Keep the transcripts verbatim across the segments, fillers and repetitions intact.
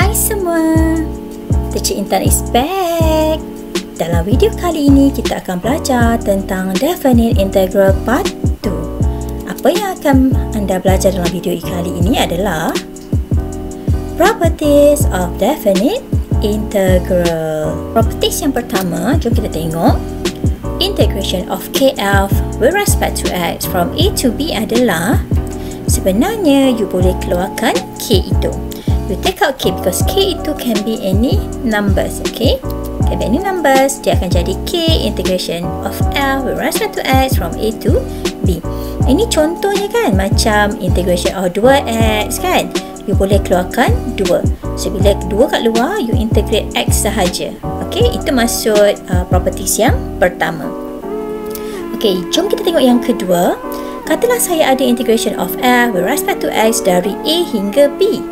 Hai semua, Teacher Intan is back. Dalam video kali ini kita akan belajar tentang Definite Integral Part dua. Apa yang akan anda belajar dalam video kali ini adalah Properties of Definite Integral. Properties yang pertama, jom kita tengok. Integration of K F with respect to X from A to B adalah, sebenarnya you boleh keluarkan K itu. You take out K because K itu can be any numbers, okay? Can be any numbers, dia akan jadi K integration of L with respect to X from A to B. Ini contohnya kan, macam integration of dua X kan? You boleh keluarkan dua. So, bila dua kat luar, you integrate X sahaja. Okay, itu maksud uh, properties yang pertama. Okay, jom kita tengok yang kedua. Katalah saya ada integration of L with respect to X dari A hingga B.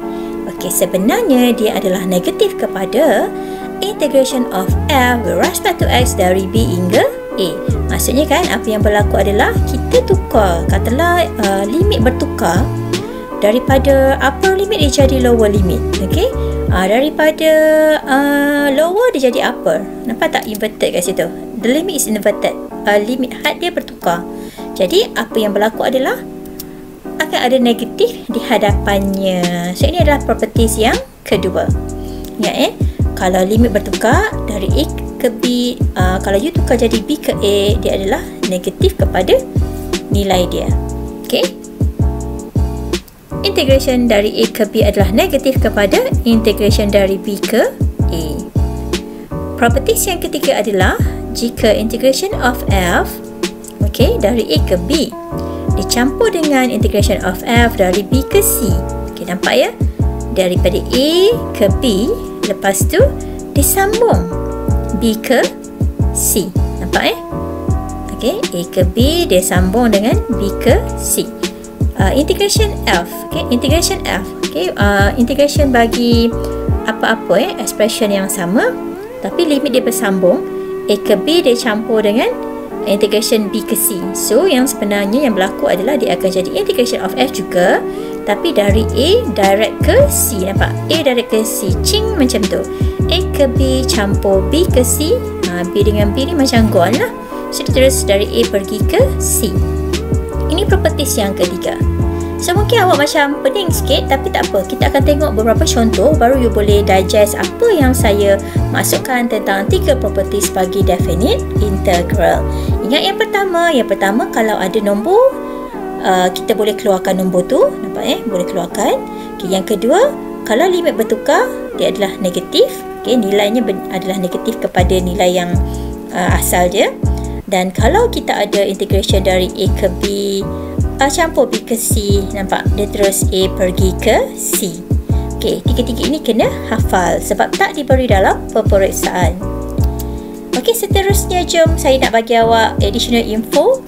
Okay, sebenarnya dia adalah negatif kepada integration of F with respect to X dari B hingga A. Maksudnya kan, apa yang berlaku adalah kita tukar, katalah uh, limit bertukar daripada upper limit dia jadi lower limit, okay? Uh, daripada uh, lower dia jadi upper. Nampak tak inverted kat situ? The limit is inverted, uh, limit had dia bertukar. Jadi apa yang berlaku adalah akan ada negatif di hadapannya. So, ini adalah properties yang kedua. Ingat eh, kalau limit bertukar dari A ke B, uh, kalau you tukar jadi B ke A, dia adalah negatif kepada nilai dia. Okay? Integration dari A ke B adalah negatif kepada integration dari B ke A. Properties yang ketiga adalah jika integration of F, okay, dari A ke B dicampur dengan integration of F dari B ke C. Okay, nampak ya? Daripada A ke B, lepas tu disambung B ke C. Nampak eh? Okay, A ke B dia sambung dengan B ke C. Uh, integration F, okay, integration F, okay, uh, integration bagi apa-apa eh, expression yang sama, tapi limit dia bersambung. A ke B dia campur dengan integration B ke C. So, yang sebenarnya yang berlaku adalah dia akan jadi integration of F juga, tapi dari A direct ke C. Nampak? A direct ke C, cing, macam tu. A ke B campur B ke C. Ha, B dengan B ni macam gone lah. So, terus dari A pergi ke C. Ini properties yang ketiga. So, mungkin awak macam pening sikit, tapi tak apa. Kita akan tengok beberapa contoh, baru you boleh digest apa yang saya masukkan tentang tiga properties bagi definite integral. Ingat yang pertama. Yang pertama, kalau ada nombor, uh, kita boleh keluarkan nombor tu. Nampak eh? Boleh keluarkan. Okay, yang kedua, kalau limit bertukar, dia adalah negatif. Okay, nilainya adalah negatif kepada nilai yang uh, asal dia. Dan kalau kita ada integration dari A ke B, Uh, campur B ke C, nampak? Dia terus A pergi ke C. Okey, tiga-tiga ini kena hafal sebab tak diberi dalam peperiksaan. Okey, seterusnya jom saya nak bagi awak additional info.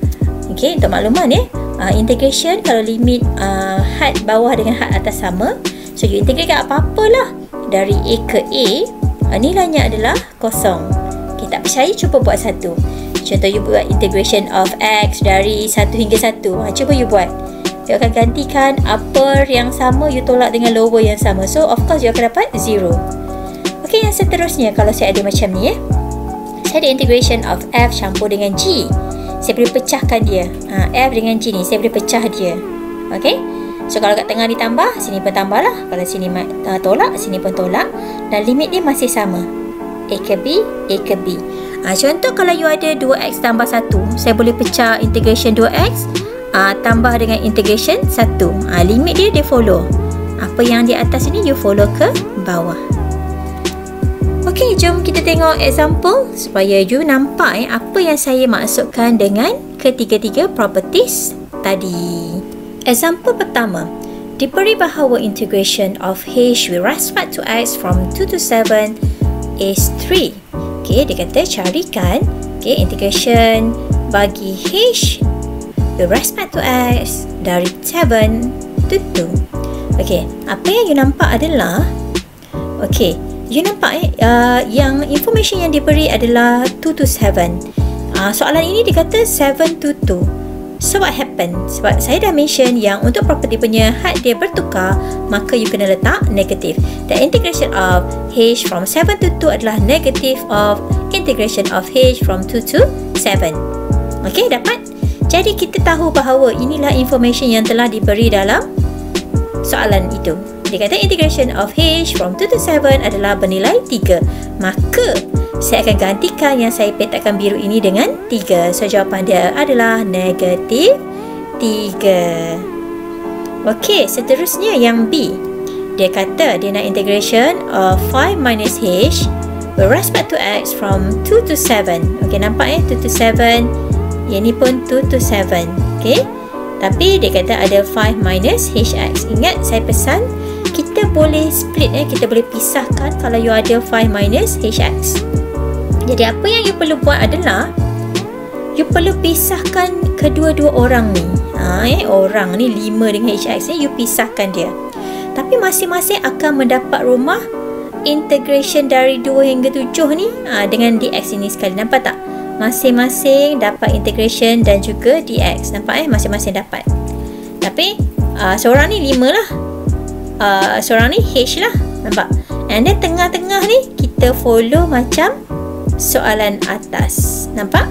Okey, untuk makluman eh. Uh, integration kalau limit uh, had bawah dengan had atas sama. So, you integratekan apa-apalah dari A ke A, uh, nilainya adalah kosong. Okey, tak percaya cuba buat satu. Contoh, you buat integration of X dari satu hingga satu. Ha, cuba you buat. You akan gantikan upper yang sama, you tolak dengan lower yang sama. So, of course, you akan dapat zero. Okey, yang seterusnya, kalau saya ada macam ni eh. Saya ada integration of F campur dengan G. Saya boleh pecahkan dia. Ha, F dengan G ni, saya boleh pecah dia. Okey? So, kalau kat tengah ditambah, sini pun tambah lah. Kalau sini uh, tolak, sini pun tolak. Dan limit dia masih sama. A ke B, A ke B. Ha, contoh kalau you ada dua X tambah satu, saya boleh pecah integration dua X uh, tambah dengan integration satu. Ha, limit dia, dia follow. Apa yang di atas ni, you follow ke bawah. Okey, jom kita tengok example supaya you nampak eh, apa yang saya maksudkan dengan ketiga-tiga properties tadi. Example pertama, diberi bahawa integration of H with respect to X from two to seven is three. Okay, dia kata carikan, okay, integration bagi H with respect to X dari tujuh to dua. Okay, apa yang you nampak adalah, okay, you nampak eh, uh, yang information yang diberi adalah two to seven. Uh, soalan ini dia kata seven to two. So what happen? Sebab saya dah mention yang untuk property punya had dia bertukar, maka you kena letak negative. The integration of H from seven to two adalah negative of integration of H from two to seven. Okey, dapat? Jadi kita tahu bahawa inilah information yang telah diberi dalam soalan itu. Dia kata integration of H from two to seven adalah bernilai tiga. Maka saya akan gantikan yang saya petakkan biru ini dengan tiga. So jawapan dia adalah negatif tiga. Okey, seterusnya yang B. Dia kata dia nak integration of five minus H with respect to X from two to seven. Okey, nampak eh two to seven. Yang ni pun two to seven. Okey. Tapi dia kata ada five minus H X. Ingat saya pesan kita boleh split, eh? Kita boleh pisahkan kalau you ada five minus H X. Jadi apa yang you perlu buat adalah you perlu pisahkan kedua-dua orang ni. Ha, eh? Orang ni lima dengan H X ni you pisahkan dia. Tapi masing-masing akan mendapat rumah integration dari dua hingga tujuh ni ha, dengan D X ini sekali. Nampak tak? Masing-masing dapat integration dan juga D X. Nampak eh? Masing-masing dapat. Tapi uh, seorang ni lima lah, uh, seorang ni H lah. Nampak? And then tengah-tengah ni kita follow macam soalan atas. Nampak?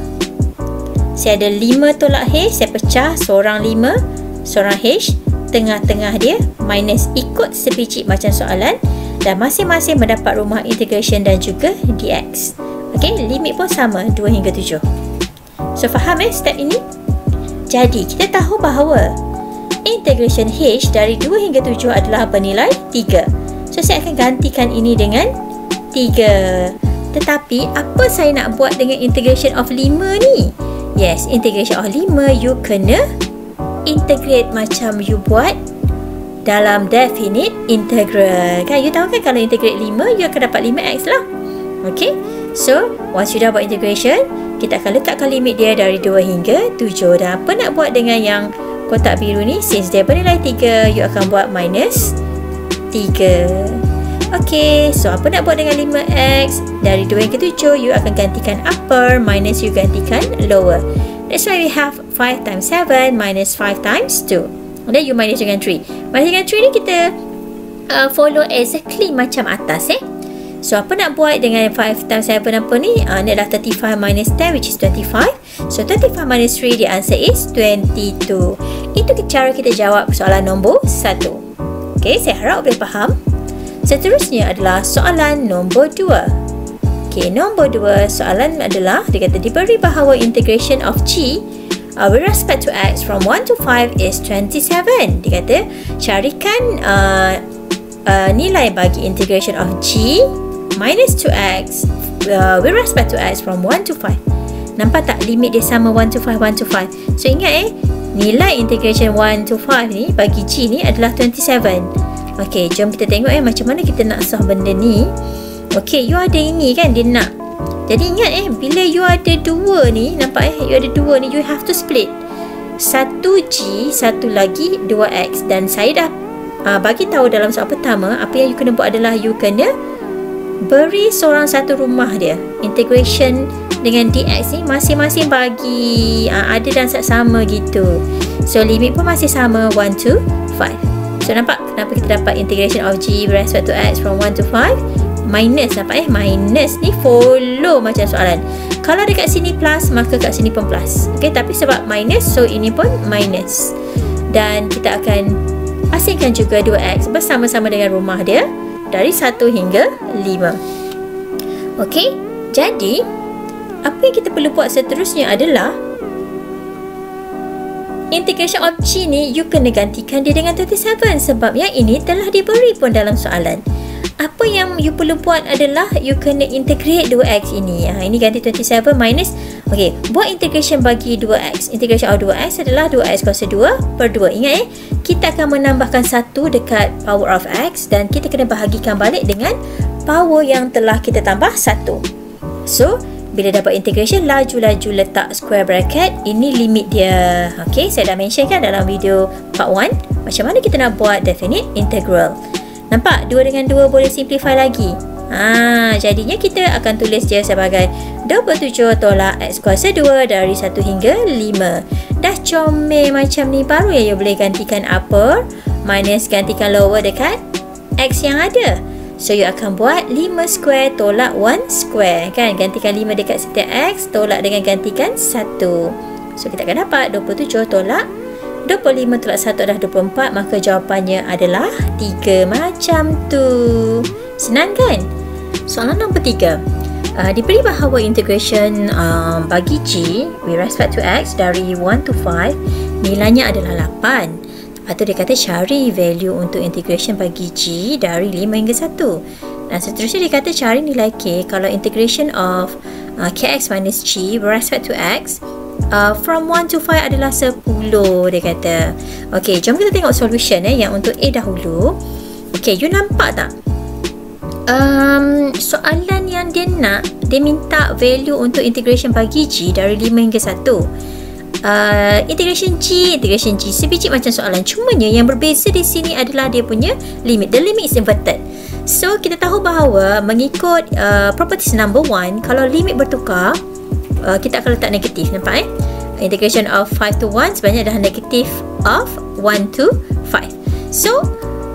Saya ada lima tolak H. Saya pecah seorang lima, seorang H. Tengah-tengah dia minus ikut sebiji macam soalan. Dan masing-masing mendapat rumah integration dan juga D X. Okey, limit pun sama dua hingga tujuh. So faham eh step ini? Jadi kita tahu bahawa integration H dari dua hingga tujuh adalah bernilai tiga. So saya akan gantikan ini dengan tiga. Tetapi apa saya nak buat dengan integration of lima ni? Yes, integration of lima you kena integrate macam you buat dalam definite integral. Kan you tahu kan kalau integrate lima you akan dapat lima x lah. Okey. So, once you dah buat integration, kita akan letakkan limit dia dari dua hingga tujuh. Dan apa nak buat dengan yang kotak biru ni? Since dia bernilai tiga, you akan buat minus tiga. Okay, so apa nak buat dengan lima x? Dari dua hingga tujuh, you akan gantikan upper minus you gantikan lower. That's why we have five times seven minus five times two. And then you minus dengan three. Minus dengan three ni kita uh, follow exactly macam atas eh. So apa nak buat dengan five times seven apa ni? Uh, ni adalah thirty-five minus ten which is twenty-five. So thirty-five minus three the answer is twenty-two. Itu cara kita jawab soalan nombor satu. Okay, saya harap boleh faham. Seterusnya adalah soalan nombor dua. Okay, nombor dua soalan adalah dia kata diberi bahawa integration of G uh, with respect to X from one to five is twenty-seven. Dia kata carikan uh, uh, nilai bagi integration of G minus two x uh, with respect to x from one to five. Nampak tak limit dia sama one to five, one to five. So ingat eh, nilai integration one to five ni bagi G ni adalah twenty-seven. Okey, jom kita tengok eh macam mana kita nak solve benda ni. Okey, you ada ini kan dia nak. Jadi ingat eh, bila you ada dua ni, nampak eh, you ada dua ni you have to split. Satu G, satu lagi dua x. Dan saya dah uh, bagi tahu dalam soal pertama apa yang you kena buat adalah you kena beri seorang satu rumah dia integration dengan D X ni masing-masing bagi aa, ada dan sama gitu. So limit pun masih sama one to five. So nampak kenapa kita dapat integration of G with respect to X from one to five minus. Nampak eh minus ni follow macam soalan. Kalau dekat sini plus maka kat sini pun plus. Okay, tapi sebab minus so ini pun minus. Dan kita akan asingkan juga dua x bersama-sama dengan rumah dia dari satu hingga lima. Okey, jadi apa yang kita perlu buat seterusnya adalah integration of G ni you kena gantikan dia dengan twenty-seven sebab yang ini telah diberi pun dalam soalan. Apa yang you perlu buat adalah you kena integrate dua x ini. Ha, ini ganti twenty-seven minus. Okey, buat integration bagi dua x. Integration of dua x adalah dua x kuasa dua per dua. Ingat eh, kita akan menambahkan satu dekat power of x dan kita kena bahagikan balik dengan power yang telah kita tambah satu. So, bila dapat integration, laju-laju letak square bracket. Ini limit dia. Okey, saya dah mention kan dalam video part one macam mana kita nak buat definite integral. Nampak? dua dengan dua boleh simplify lagi. Ha, jadinya kita akan tulis dia sebagai dua puluh tujuh tolak X kuasa dua dari satu hingga lima. Dah comel macam ni, baru ya you boleh gantikan upper minus gantikan lower dekat X yang ada. So you akan buat lima square tolak satu square, kan? Gantikan lima dekat setiap X, tolak dengan gantikan satu. So kita akan dapat dua puluh tujuh tolak dua puluh lima tolak satu adalah dua puluh empat. Maka jawapannya adalah tiga. Macam tu. Senang kan? Soalan nombor tiga. Uh, diberi bahawa integration um, bagi G with respect to X dari satu to lima nilainya adalah lapan. Lepas tu dia kata cari value untuk integration bagi G dari lima hingga satu. Dan seterusnya dia kata cari nilai K kalau integration of uh, K X minus G with respect to X uh, from satu to lima adalah sepuluh, dia kata. Okey, jom kita tengok solution eh, yang untuk A dahulu. Okey, you nampak tak? Um, soalan yang dia nak, dia minta value untuk integration bagi G dari lima hingga satu. Uh, integration G, integration G sebiji macam soalan, cumanya yang berbeza di sini adalah dia punya limit. The limit is inverted. So kita tahu bahawa mengikut uh, properties number one, kalau limit bertukar uh, kita akan letak negatif, nampak eh? Integration of five to one sebenarnya adalah negative of one to five. So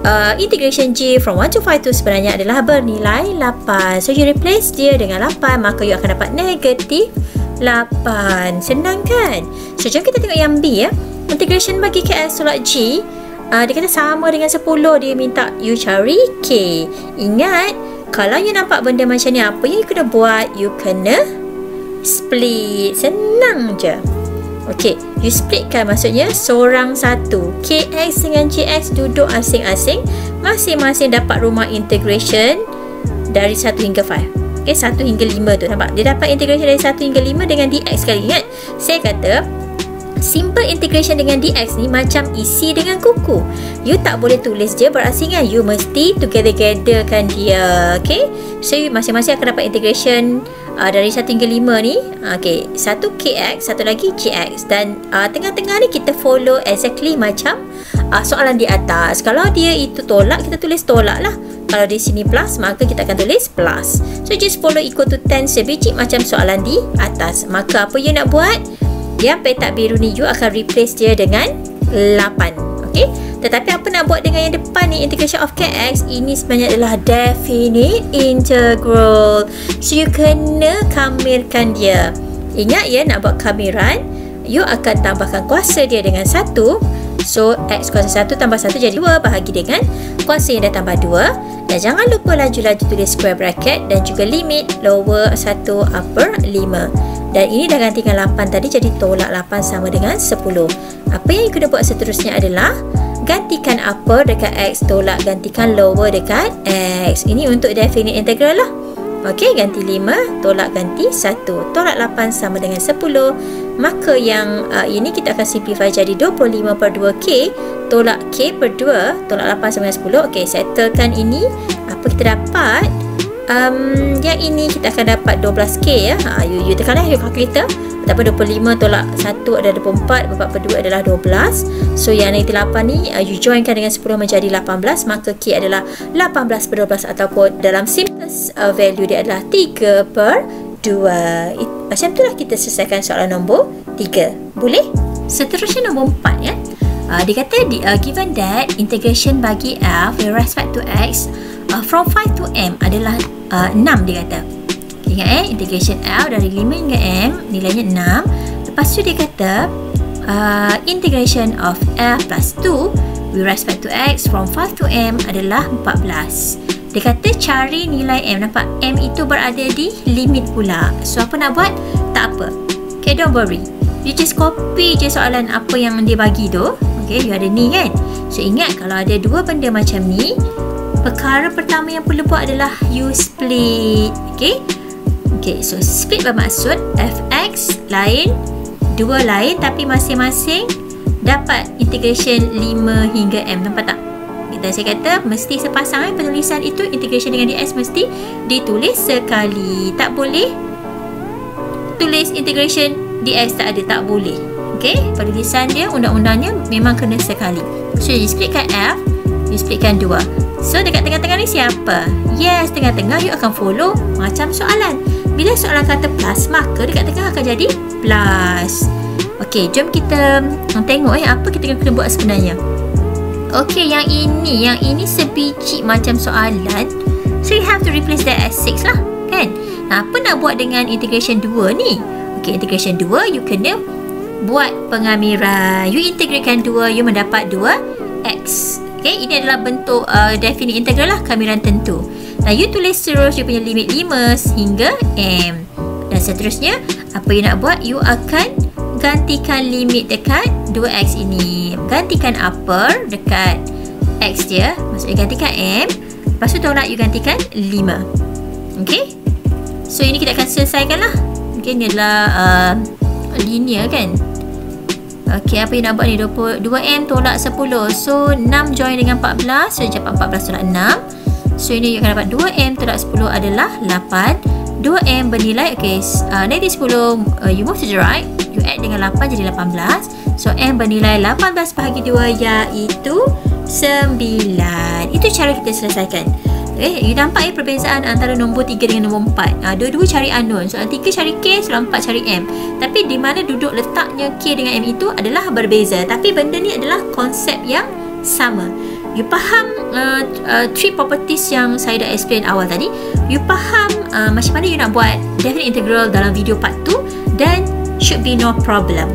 uh, integration G from one to five tu sebenarnya adalah bernilai lapan. So you replace dia dengan lapan, maka you akan dapat negative lapan. Senang kan? So jom kita tengok yang B ya. Integration bagi K S tolak G uh, dia kata sama dengan sepuluh. Dia minta you cari K. Ingat, kalau you nampak benda macam ni, apa yang you kena buat? You kena split. Senang je. Ok, you split kan, maksudnya seorang satu. K X dengan G X duduk asing-asing, masing-masing dapat rumah integration dari satu hingga lima. Okay, satu hingga lima tu, nampak? Dia dapat integration dari satu hingga lima dengan dx kali. Ingat, saya kata simple integration dengan dx ni macam isi dengan kuku. You tak boleh tulis je berasingan, you mesti together-gather kan dia. Okay, so masing-masing akan dapat integration uh, dari satu hingga lima ni. Okay, satu kx, satu lagi gx. Dan uh, tengah-tengah ni kita follow exactly macam uh, soalan di atas. Kalau dia itu tolak, kita tulis tolak lah. Kalau di sini plus, maka kita akan tulis plus. So just follow equal to ten sebiji macam soalan di atas. Maka apa you nak buat? Yang petak biru ni you akan replace dia dengan lapan. Okey. Tetapi apa nak buat dengan yang depan ni, integration of K X? Ini sebenarnya adalah definite integral. So you kena kamirkan dia. Ingat ya, nak buat kamiran, you akan tambahkan kuasa dia dengan satu. So X kuasa satu tambah satu jadi dua, bahagi dengan kuasa yang dah tambah dua. Dan jangan lupa laju-laju tulis square bracket dan juga limit lower satu upper lima. Dan ini dah gantikan lapan tadi, jadi tolak lapan sama dengan sepuluh. Apa yang kita buat seterusnya adalah gantikan upper dekat X, tolak gantikan lower dekat X. Ini untuk definite integral lah. Okey, ganti lima, tolak ganti satu, tolak lapan sama dengan sepuluh. Maka yang uh, ini kita akan simplify jadi dua puluh lima per dua K, tolak K per dua, tolak lapan sama dengan sepuluh. Okey, settlekan ini. Apa kita dapat? Um, yang ini kita akan dapat dua belas K ya. Ha, you, you tekan lah, you calculator. Betapa dua puluh lima tolak satu adalah dua puluh empat, dua puluh empat per dua adalah dua belas. So yang negatif lapan ni, uh, you joinkan dengan sepuluh menjadi lapan belas. Maka K adalah lapan belas per dua belas ataupun dalam simple Uh, value dia adalah tiga per dua. It, macam itulah kita selesaikan soalan nombor tiga. Boleh? Seterusnya nombor empat ya. Uh, dia kata di, uh, given that integration bagi F with respect to X uh, from five to M adalah uh, enam, dia kata. Ingat eh, integration F dari lima hingga M nilainya enam. Lepas tu dia kata uh, integration of F plus dua with respect to X from five to M adalah empat belas. Dia kata cari nilai M. Nampak M itu berada di limit pula. So apa nak buat? Tak apa. Okay, don't worry. You just copy je soalan apa yang dia bagi tu. Okay, you ada ni kan? So ingat, kalau ada dua benda macam ni, perkara pertama yang perlu buat adalah you split. Okay? Okay, so split bermaksud F X lain, dua lain, tapi masing-masing dapat integration lima hingga M. Nampak tak? Dan saya kata mesti sepasang eh, penulisan itu integration dengan dx mesti ditulis sekali. Tak boleh tulis integration dx tak ada, tak boleh. Okey, penulisan dia undang-undangnya memang kena sekali. So you splitkan F, you splitkan dua. So dekat tengah-tengah ni siapa? Yes, tengah-tengah you akan follow macam soalan. Bila soalan kata plus, maka dekat tengah akan jadi plus. Okey, Okey, jom kita tengok eh apa kita kena buat sebenarnya. Okey, yang ini, yang ini sebiji macam soalan. So you have to replace that as six lah, kan? Nah, apa nak buat dengan integration dua ni? Okey, integration dua you kena buat pengamiran. You integratekan dua, you mendapat dua x. Okey, ini adalah bentuk uh, definite integral lah, kamiran tentu. Nah, you tulis terus you punya limit lima hingga m. Dan seterusnya, apa you nak buat? You akan gantikan limit dekat dua x ini. Gantikan upper dekat x dia, maksudnya gantikan m. Lepas tu tolak you gantikan lima. Okay, so ini kita akan selesaikan lah. Okay, ni adalah uh, linear kan. Okay, apa yang nak buat ni? Dua m tolak sepuluh. So enam join dengan empat belas. So dapat empat belas tolak enam. So ini you akan dapat dua m tolak sepuluh adalah lapan. Dua m bernilai, okay, uh, nanti sepuluh uh, you move to the right, you add dengan lapan jadi lapan belas. So M bernilai lapan belas bahagi dua iaitu sembilan. Itu cara kita selesaikan. Okay, you nampak eh perbezaan antara nombor tiga dengan nombor empat. ha, Dua-dua cari unknown. Soalan tiga cari K, soalan empat cari M. Tapi di mana duduk letaknya K dengan M itu adalah berbeza. Tapi benda ni adalah konsep yang sama. You faham uh, uh, three properties yang saya dah explain awal tadi. You faham uh, macam mana you nak buat definite integral dalam video part dua. Dan should be no problem.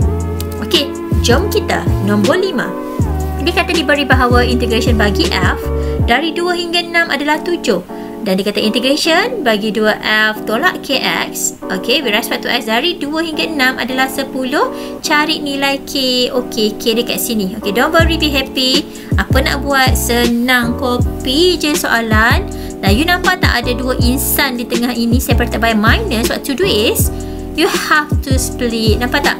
Okey, jom kita nombor lima. Dia kata diberi bahawa integration bagi F dari dua hingga enam adalah tujuh. Dan dia kata integration bagi dua F tolak K X, okey, with respect to X dari dua hingga enam adalah sepuluh. Cari nilai K. Okey, K dekat sini. Okey, don't worry, be happy. Apa nak buat? Senang, copy je soalan. Dan you nampak tak ada dua insan di tengah ini separated by minus. What to do is you have to split. Nampak tak?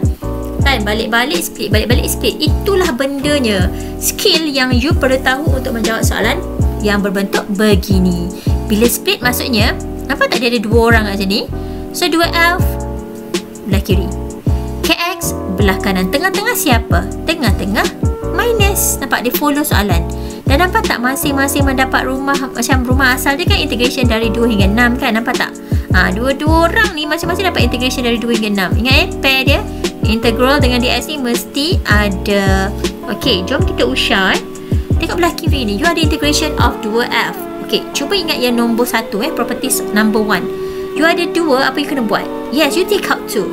Kan? Balik-balik split, balik-balik split. Itulah bendanya. Skill yang you perlu tahu untuk menjawab soalan yang berbentuk begini. Bila split maksudnya, nampak tak dia ada dua orang kat sini? So, dua F belah kiri. K X belah kanan. Tengah-tengah siapa? Tengah-tengah minus. Nampak? Dia follow soalan. Dan nampak tak? Masing-masing mendapat rumah, macam rumah asal dia kan integration dari dua hingga enam kan? Nampak tak? Ha, dua-dua orang ni masing-masing dapat integration dari dua hingga enam. Ingat eh, pair dia integral dengan dx ni mesti ada. Okey, jom kita usah. Tengok belah kiri ni, you ada integration of dua F. Okey, cuba ingat yang nombor satu eh, properties number one. You ada dua, apa you kena buat? Yes, you take out two.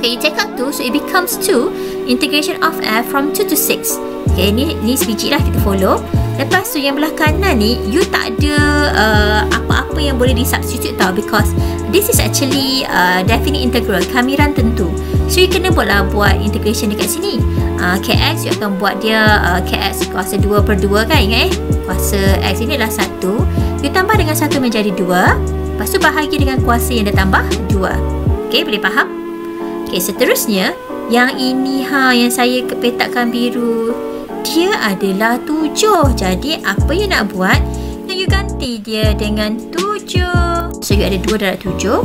Okey, you take out two, so it becomes two integration of F from two to six. Okey, ni, ni sebiji lah kita follow. Lepas tu yang belah kanan ni, you tak ada uh, apa-apa yang boleh disubstitute tau, because this is actually uh, definite integral, kamiran tentu. So you kena buatlah buat integration dekat sini. uh, K X you akan buat dia uh, K X kuasa dua per dua kan, ingat eh, kuasa X ini adalah satu, you tambah dengan satu menjadi dua. Lepas tu bahagi dengan kuasa yang dah tambah dua. Okay, boleh faham? Okay, seterusnya yang ini ha, yang saya petakkan biru, dia adalah tujuh. Jadi apa you nak buat? You ganti dia dengan tujuh. So you ada dua darab tujuh.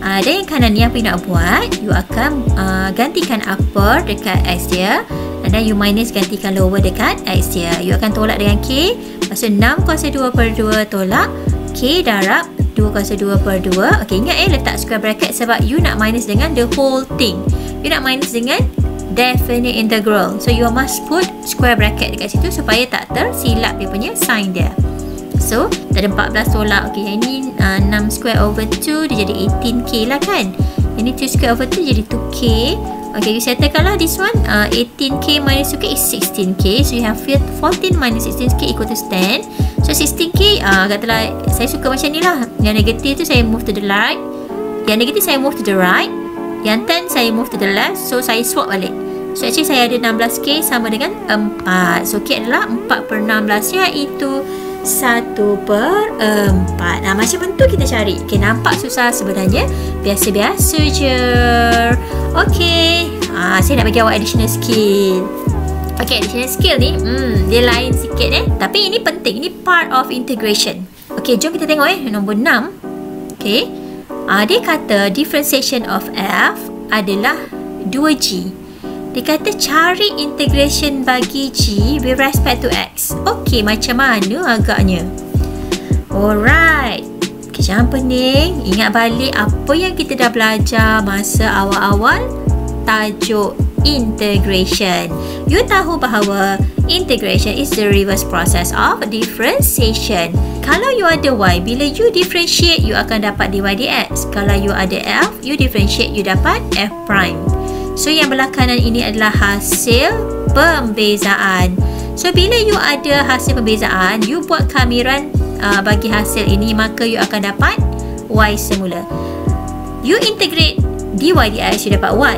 uh, Dan yang kanan ni apa you nak buat? You akan uh, gantikan upper dekat X dia. Dan you minus gantikan lower dekat X dia. You akan tolak dengan K. Maksud enam kuasa dua per dua tolak K darab dua kuasa dua per dua. Ok, ingat eh letak square bracket, sebab you nak minus dengan the whole thing. You nak minus dengan definite integral, so you must put square bracket dekat situ supaya tak tersilap dia punya sign dia. So tak ada empat belas tolak. Ok, yang ni uh, enam square over two, dia jadi lapan belas K lah kan. Yang ni two square over two jadi two K. Ok, you settlekan lah this one. uh, lapan belas K minus two K is sixteen K. So you have fourteen minus sixteen K equal to ten. So sixteen K, uh, katalah saya suka macam ni lah. Yang negatif tu saya move to the right, yang negatif saya move to the right, yang ten saya move to the left. So saya swap balik. So actually saya ada enam belas K sama dengan empat. So K adalah empat per enam belas iaitu satu per empat. Nah, macam mana tu kita cari? Okay, nampak susah sebenarnya, biasa-biasa je. Okay, ha, saya nak bagi awak additional skill. Okay, additional skill ni hmm, dia lain sikit eh, tapi ini penting, ini part of integration. Okay, jom kita tengok eh nombor enam. Okay, ha, dia kata differentiation of F adalah dua G. Dia kata cari integration bagi G with respect to X. Okey, macam mana agaknya? Alright. Okay, jangan pening. Ingat balik apa yang kita dah belajar masa awal-awal tajuk integration. You tahu bahawa integration is the reverse process of differentiation. Kalau you ada y, bila you differentiate, you akan dapat dy dx. Kalau you ada f, you differentiate, you dapat f prime. So yang berlakanan ini adalah hasil pembezaan. So bila you ada hasil pembezaan, you buat kamiran uh, bagi hasil ini, maka you akan dapat y semula. You integrate dy dx, you dapat y.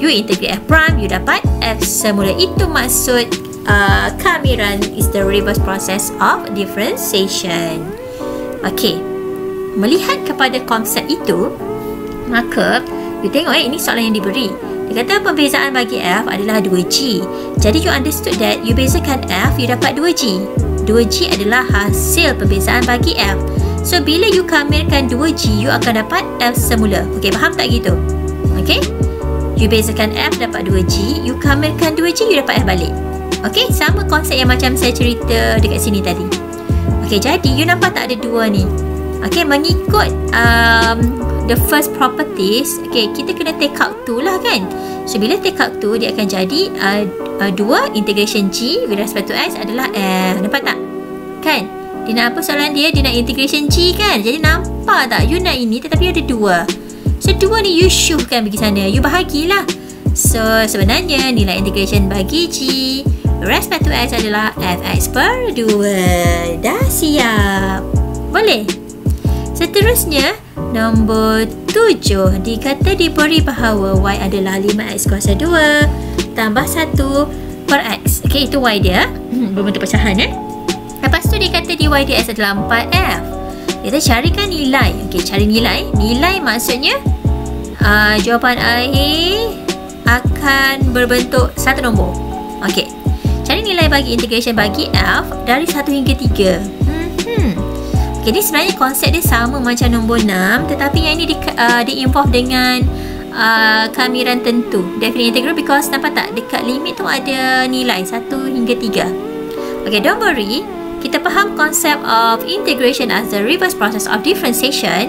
You integrate f prime, you dapat f semula. Itu maksud uh, kamiran is the reverse process of differentiation. Okey, melihat kepada konsep itu, maka you tengok eh, ini soalan yang diberi. Dia kata pembezaan bagi f adalah dua g. Jadi you understood that you bezakan f, you dapat dua g. dua g adalah hasil pembezaan bagi f. So bila you kamirkan dua g, you akan dapat f semula. Okey, faham tak gitu? Okey, you bezakan f dapat dua g, you kamirkan dua g, you dapat f balik. Okey, sama konsep yang macam saya cerita dekat sini tadi. Okey, jadi you nampak tak ada dua ni? Okey, mengikut um, the first properties, okey, kita kena take out two lah kan. So bila take out two, dia akan jadi uh, uh, dua integration g with respect to x adalah f. Nampak tak? Kan? Dia nak apa soalan dia? Dia nak integration G kan? Jadi nampak tak? You nak ini tetapi ada dua. So dua ni you syuhkan pergi sana. You bahagilah. So sebenarnya nilai integration bagi G respect to X adalah Fx per dua. Dah siap? Boleh? Seterusnya nombor tujuh, dikata diberi bahawa Y adalah lima x kuasa dua tambah satu per X. Okay, itu Y dia. Hmm, berbentuk pecahan eh. Lepas tu dia kata dy dx adalah empat f. Dia kata carikan nilai. Okey, cari nilai. Nilai maksudnya uh, jawapan akhir akan berbentuk satu nombor. Okey, cari nilai bagi integration bagi f dari satu hingga tiga. Hmm. Okey, ni sebenarnya konsep dia sama macam nombor enam, tetapi yang ini di, uh, di-involve dengan uh, kamiran tentu definite integral, because nampak tak dekat limit tu ada nilai satu hingga tiga. Okey, don't worry. Kita faham konsep of integration as the reverse process of differentiation.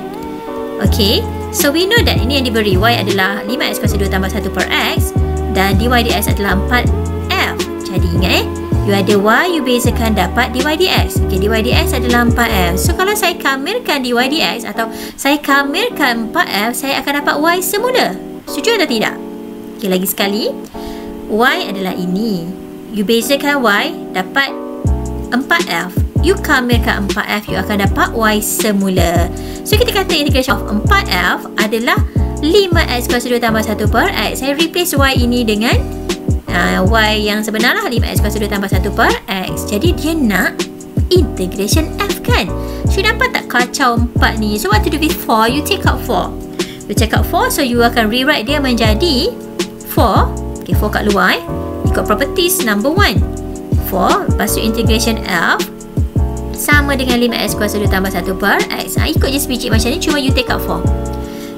Okay, so we know that ini yang diberi y adalah lima x kuasa dua tambah satu per x dan dy dx adalah empat f. Jadi ingat eh, you ada y, you bezakan dapat dy dx. Okay, dy dx adalah empat f. So kalau saya kamirkan dy dx atau saya kamirkan empat f, saya akan dapat y semula. Setuju atau tidak? Okay, lagi sekali, y adalah ini. You bezakan y, dapat empat f. You kamirkan empat f, you akan dapat y semula. So kita kata integration of empat f adalah lima x kuasa dua tambah satu per x. Saya replace y ini dengan uh, y yang sebenar lah, lima x kuasa dua tambah satu per x. Jadi dia nak integration f kan. So you nampak tak kacau empat ni? So what to do with four? You take out four. You take out four, so you akan rewrite dia menjadi four. Okay, four kat luar eh, ikut properties number one. four, lepas tu integration f sama dengan lima x kuasa dua tambah satu per x. Ha, ikut je sebiji macam ni, cuma you take out four.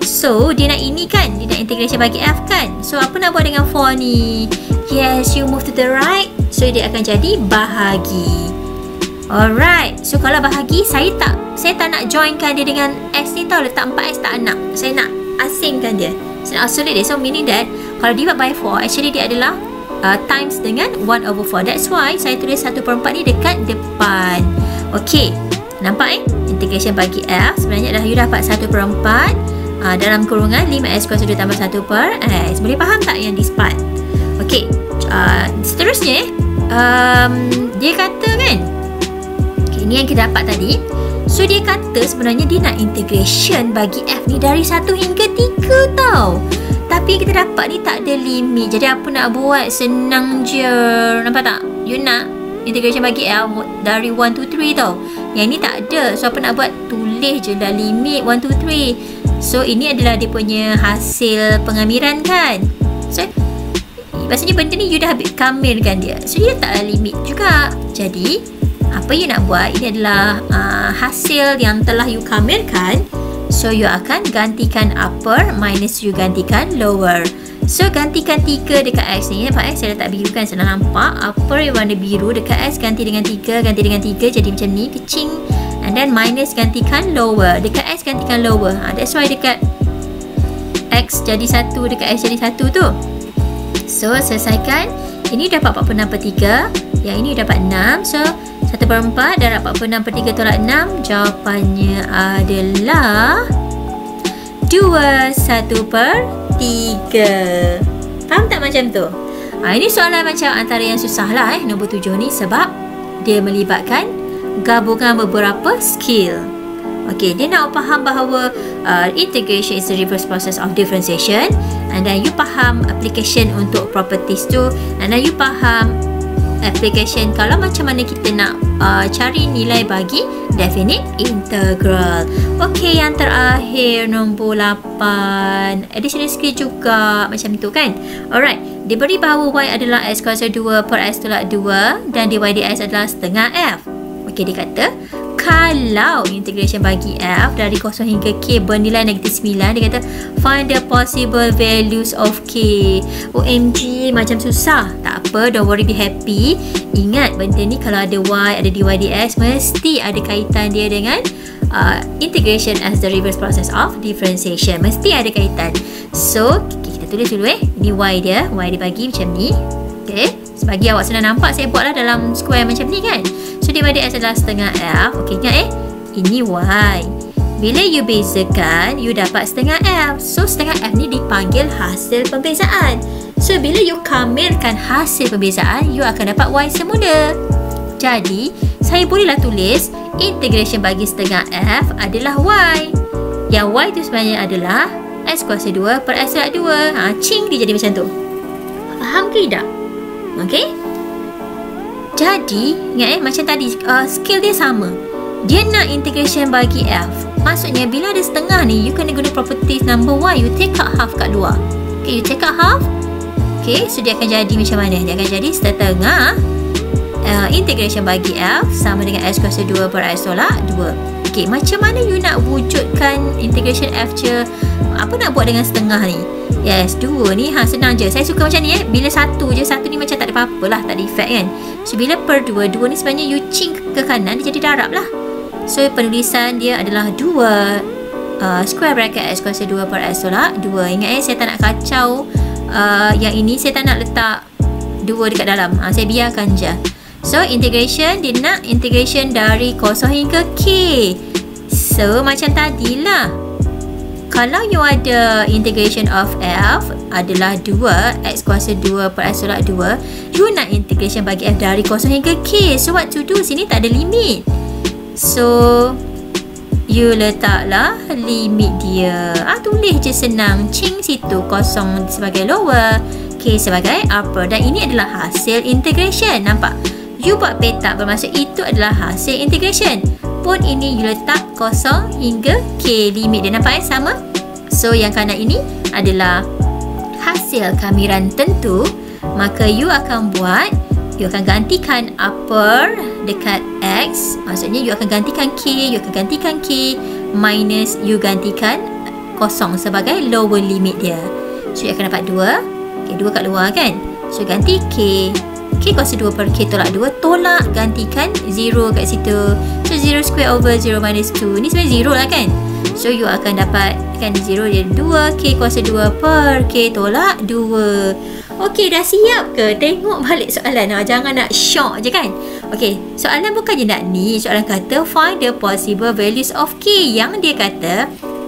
So dia nak ini kan, dia nak integration bagi f kan. So apa nak buat dengan four ni? Yes, you move to the right, so dia akan jadi bahagi. Alright, so kalau bahagi, saya tak saya tak nak joinkan dia dengan x ni tau, letak empat x tak nak. Saya nak asingkan dia, saya nak isolate dia. So meaning that kalau divide by four, actually dia adalah Uh, times dengan one over four. That's why saya tulis satu per empat ni dekat depan. Okey, nampak eh? Integration bagi f sebenarnya adalah you dapat satu per empat uh, dalam kurungan lima x kuasa dua tambah satu per x. Boleh faham tak yang this part? Okey, uh, seterusnya eh, um, dia kata kan, okay, ini yang kita dapat tadi. So dia kata sebenarnya dia nak integration bagi f ni dari satu hingga tiga tau. Tapi kita dapat ni tak ada limit. Jadi apa nak buat? Senang je. Nampak tak? You nak integration bagi L dari one to three tau. Yang ni tak ada. So apa nak buat? Tulis je dah limit one, two, three. So ini adalah dia punya hasil pengamiran kan. So maksudnya benda ni you dah habis kamirkan dia. So dia tak ada limit juga. Jadi apa you nak buat? Ini adalah uh, hasil yang telah you kamirkan. So you akan gantikan upper minus you gantikan lower. So gantikan tiga dekat x ni. Nampak x saya dah tak birukan, senang nampak. Upper warna biru dekat x ganti dengan tiga, ganti dengan tiga jadi macam ni, kecing. And then minus gantikan lower dekat x, gantikan lower. Ha, that's why dekat x jadi satu, dekat x jadi satu tu. So selesaikan. Ini dah empat per enam per tiga. Yang ini dapat enam. So satu per empat darab empat per enam per tiga tolak enam. Jawapannya adalah dua satu per tiga. Faham tak macam tu? Ha, ini soalan macam antara yang susah lah eh, nombor tujuh ni. Sebab dia melibatkan gabungan beberapa skill. Okey, dia nak faham bahawa uh, integration is the reverse process of differentiation. And then you faham application untuk properties tu. And then you faham application kalau macam mana kita nak uh, cari nilai bagi definite integral. Okey, yang terakhir nombor lapan, additional skill juga macam tu kan. Alright, diberi bahawa y adalah x kuasa dua per x tolak dua dan dy dx adalah setengah f. Okey, dia kata kalau integration bagi f dari kosong hingga k bernilai negatif sembilan, dia kata find the possible values of k. O M G, macam susah. Tak apa, don't worry, be happy. Ingat benda ni kalau ada y, ada dy, dx, mesti ada kaitan dia dengan uh, integration as the reverse process of differentiation. Mesti ada kaitan. So, kita tulis dulu eh. Ni y dia. Y dia bagi macam ni. Okay. Bagi awak senang nampak, saya buatlah dalam square macam ni kan. So, dy dx adalah setengah F. Okey, ingat eh, ini Y. Bila you bezakan, you dapat setengah F. So, setengah F ni dipanggil hasil pembezaan. So, bila you kamilkan hasil pembezaan, you akan dapat Y semula. Jadi, saya bolehlah tulis integration bagi setengah F adalah Y. Yang Y tu sebenarnya adalah X kuasa dua per X tolak dua. Ha, cing, dia jadi macam tu. Faham ke tidak? Okey. Jadi, ingat eh macam tadi uh, skill dia sama. Dia nak integration bagi F. Maksudnya bila ada setengah ni, you kena guna properties number Y, you take out half kat luar. Okey, you take out half. Okey, so dia akan jadi macam mana? Dia akan jadi setengah uh, integration bagi F sama dengan X kuasa dua per X tolak dua. Okey, macam mana you nak wujudkan integration F je? Apa nak buat dengan setengah ni? Yes, dua ni ha, senang je. Saya suka macam ni eh. Bila satu je, satu ni macam tak ada apa-apa lah, tak ada efek kan. So, bila per dua, dua ni sebenarnya you cing ke kanan, dia jadi darab lah. So, penulisan dia adalah dua uh, square bracket X kuasa dua per X tolak dua. Ingat eh, saya tak nak kacau uh, yang ini. Saya tak nak letak dua dekat dalam. Ha, saya biarkan je. So, integration, dia nak integration dari kosong hingga K. So, macam tadilah. Kalau you ada integration of F adalah dua, X kuasa dua per X tolak dua, you nak integration bagi F dari kosong hingga K. So, what to do? Sini tak ada limit. So, you letaklah limit dia. Ah, tulis je senang. Cing situ, kosong sebagai lower, K sebagai upper. Dan ini adalah hasil integration. Nampak? You buat petak bermaksud itu adalah hasil integration. Pun ini you letak kosong hingga K limit dia, nampak eh, sama. So yang kanan ini adalah hasil kamiran tentu, maka you akan buat, you akan gantikan upper dekat X, maksudnya you akan gantikan K, you akan gantikan K minus you gantikan kosong sebagai lower limit dia. So you akan dapat dua, okay, dua kat luar kan. So ganti K, K kuasa dua per K tolak dua, tolak gantikan zero kat situ. So zero square over zero minus dua, ni sebenarnya zero lah kan. So you akan dapat kan zero dia dua, K kuasa dua per K tolak dua. Okey, dah siap ke? Tengok balik soalan, ha, jangan nak shock je kan. Okey, soalan bukan je nak ni. Soalan kata find the possible values of K. Yang dia kata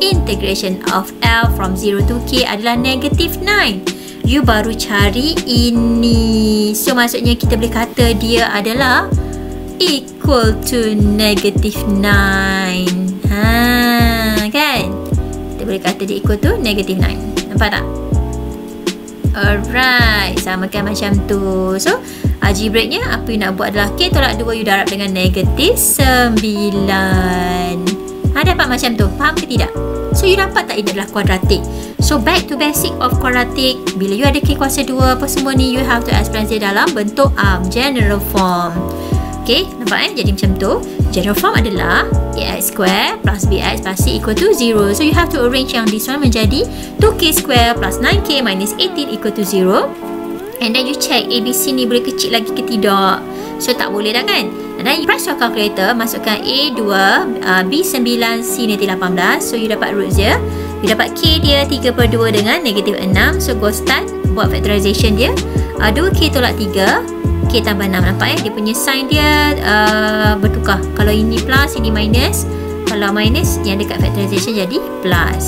integration of L from zero to K adalah negative nine. You baru cari ini. So, maksudnya kita boleh kata dia adalah equal to negative nine. Haa, kan? Kita boleh kata dia equal to negative nine. Nampak tak? Alright. Samakan macam tu. So, algebraiknya apa you nak buat adalah K tolak dua you darab dengan negatif sembilan. Ha, dapat macam tu. Faham ke tidak? So, you dapat tak ini adalah kuadratik? So, back to basic of kuadratik. Bila you ada K kuasa dua apa semua ni, you have to express dia dalam bentuk um, general form. Okay, nampak eh? Jadi macam tu. General form adalah A X square plus B X plus C equal to zero. So, you have to arrange yang this one menjadi two K square plus nine K minus eighteen equal to zero. And then you check A B C ni boleh kecil lagi ke tidak. So, tak boleh dah kan? Dan you press your calculator, masukkan A dua, uh, B sembilan, C negatif lapan belas. So, you dapat root dia. You dapat K dia tiga per dua dengan negatif enam. So, ghostan buat factorization dia. uh, dua K tolak tiga, K tambah enam. Nampak eh dia punya sign dia uh, bertukar. Kalau ini plus, ini minus. Kalau minus, yang dekat factorization jadi plus.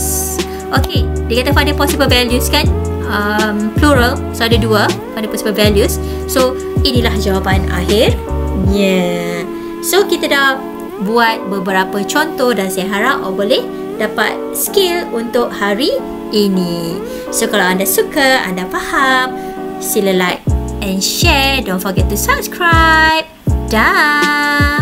Okey, dia kata find the possible values kan, um, plural, so ada dua, find the possible values. So inilah jawapan akhirnya. So kita dah buat beberapa contoh dan saya harap awak boleh dapat skill untuk hari ini. So kalau anda suka, anda faham, sila like and share. Don't forget to subscribe. Dah.